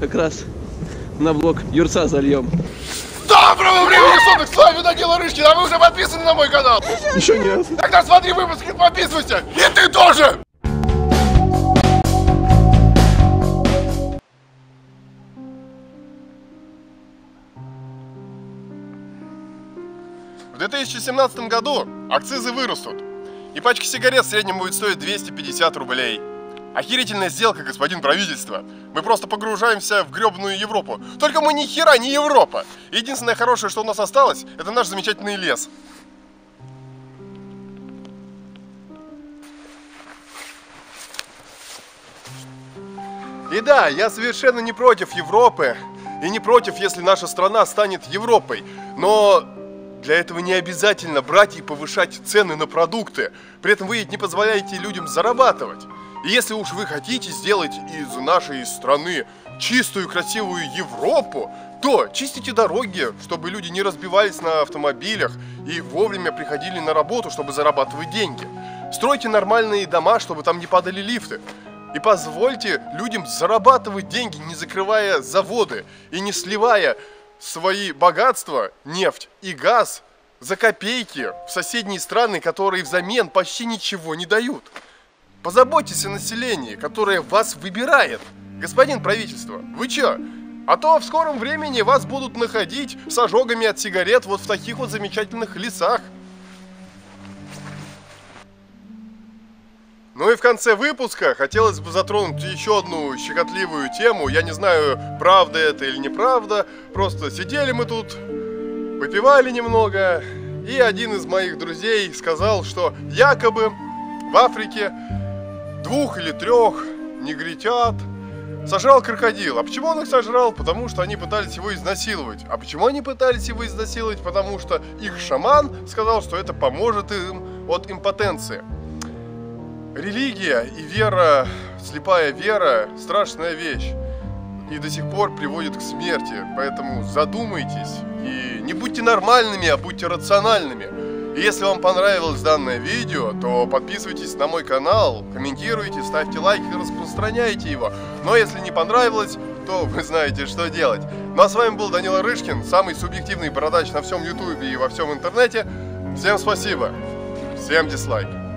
как раз на блок Юрца зальем. Доброго времени суток! С вами Данила Рыжкин, а вы уже подписаны на мой канал? Еще нет. Тогда смотри выпуск и подписывайся! И ты тоже! В 2017 году акцизы вырастут, и пачка сигарет в среднем будет стоить 250 рублей. Охерительная сделка, господин правительство. Мы просто погружаемся в гребаную Европу. Только мы ни хера не Европа. Единственное хорошее, что у нас осталось, это наш замечательный лес. И да, я совершенно не против Европы. И не против, если наша страна станет Европой. Но для этого не обязательно брать и повышать цены на продукты. При этом вы не позволяете людям зарабатывать. И если уж вы хотите сделать из нашей страны чистую, красивую Европу, то чистите дороги, чтобы люди не разбивались на автомобилях и вовремя приходили на работу, чтобы зарабатывать деньги. Стройте нормальные дома, чтобы там не падали лифты. И позвольте людям зарабатывать деньги, не закрывая заводы и не сливая свои богатства, нефть и газ, за копейки в соседние страны, которые взамен почти ничего не дают. Позаботьтесь о населении, которое вас выбирает. Господин правительство, вы чё? А то в скором времени вас будут находить с ожогами от сигарет вот в таких вот замечательных лесах. Ну и в конце выпуска хотелось бы затронуть еще одну щекотливую тему. Я не знаю, правда это или неправда. Просто сидели мы тут, выпивали немного. И один из моих друзей сказал, что якобы в Африке 2 или 3 негритят сожрал крокодил. А почему он их сожрал? Потому что они пытались его изнасиловать. А почему они пытались его изнасиловать? Потому что их шаман сказал, что это поможет им от импотенции. Религия и вера, слепая вера, страшная вещь. И до сих пор приводит к смерти. Поэтому задумайтесь и не будьте нормальными, а будьте рациональными. Если вам понравилось данное видео, то подписывайтесь на мой канал, комментируйте, ставьте лайки и распространяйте его. Но если не понравилось, то вы знаете, что делать. Ну а с вами был Данила Рыжкин, самый субъективный бородач на всем ютубе и во всем интернете. Всем спасибо, всем дизлайк.